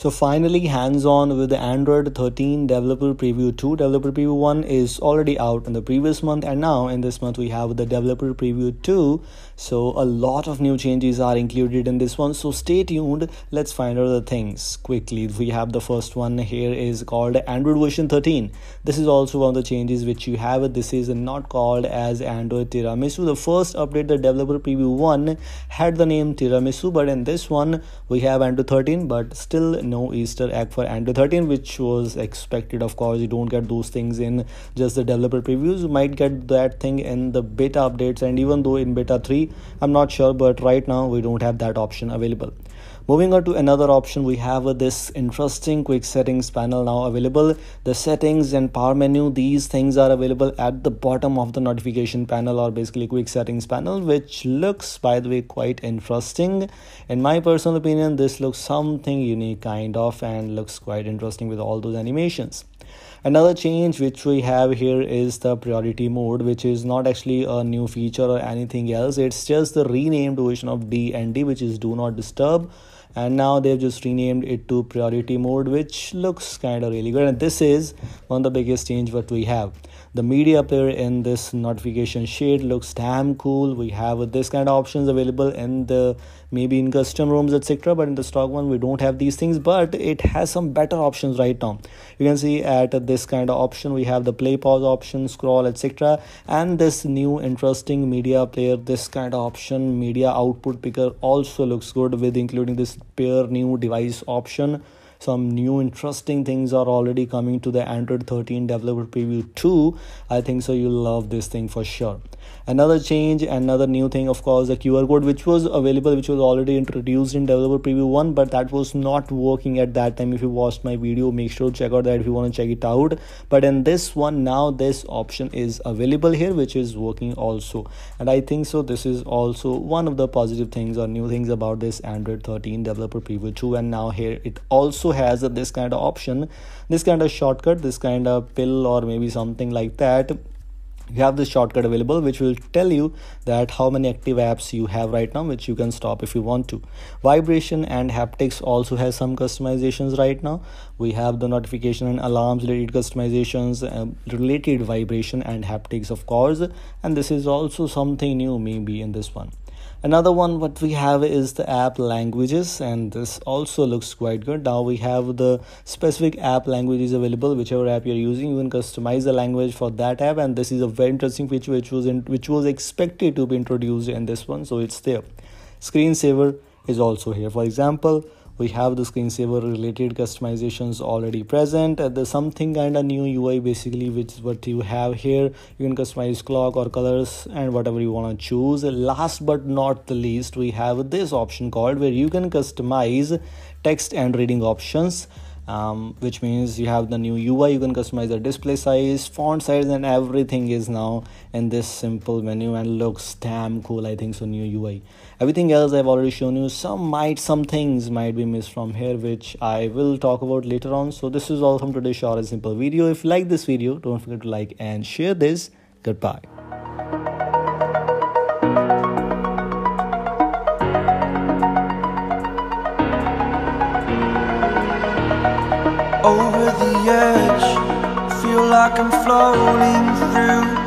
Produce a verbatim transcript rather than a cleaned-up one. So finally hands-on with the Android thirteen developer preview two. Developer preview one is already out in the previous month, and now in this month we have the developer preview two. So a lot of new changes are included in this one, so stay tuned. Let's find out the things quickly. We have the first one here is called Android version thirteen. This is also one of the changes which you have. This is not called as Android Tiramisu. The first update, the developer preview one, had the name Tiramisu, but in this one we have Android thirteen, but still no Easter egg for Android thirteen, which was expected. Of course, you don't get those things in just the developer previews. You might get that thing in the beta updates, and even though in beta three, I'm not sure, but right now we don't have that option available. Moving on to another option, we have this interesting quick settings panel now available. The settings and power menu, these things are available at the bottom of the notification panel, or basically quick settings panel, which looks, by the way, quite interesting. In my personal opinion, this looks something unique kind of, and looks quite interesting with all those animations. Another change which we have here is the priority mode, which is not actually a new feature or anything else. It's just the renamed version of D and D, which is do not disturb, and now they've just renamed it to priority mode, which looks kind of really good. And this is one of the biggest change what we have. The media player in this notification shade looks damn cool. We have this kind of options available in the maybe in custom rooms, etc., but in the stock one we don't have these things, but it has some better options right now. You can see at this kind of option we have the play, pause option, scroll, etc., and this new interesting media player, this kind of option, media output picker, also looks good with including this pair new device option. Some new interesting things are already coming to the Android thirteen developer preview two. I think so you'll love this thing for sure. Another change, another new thing, of course, the Q R code, which was available, which was already introduced in developer preview one, but that was not working at that time. If you watched my video, make sure to check out that if you want to check it out. But in this one, now this option is available here, which is working also, and I think so this is also one of the positive things or new things about this Android thirteen developer preview two. And now here it also has this kind of option, this kind of shortcut, this kind of pill, or maybe something like that. You have this shortcut available, which will tell you that how many active apps you have right now, which you can stop if you want to. Vibration and haptics also has some customizations right now. We have the notification and alarms related customizations, um, related vibration and haptics, of course, and this is also something new maybe in this one. Another one what we have is the app languages, and this also looks quite good. Now we have the specific app languages available. Whichever app you're using, you can customize the language for that app, and this is a very interesting feature which was in, which was expected to be introduced in this one, so it's there. Screensaver is also here. For example, we have the screensaver related customizations already present. There's something kind of new U I basically, which is what you have here. You can customize clock or colors and whatever you want to choose. Last but not the least, we have this option called where you can customize text and reading options. Um, which means you have the new U I, you can customize the display size, font size, and everything is now in this simple menu and looks damn cool. I think so, new U I. Everything else I've already shown you. Some might, some things might be missed from here, which I will talk about later on. So this is all from today's short and simple video. If you like this video, don't forget to like and share this. Goodbye. Over the edge, feel like I'm floating through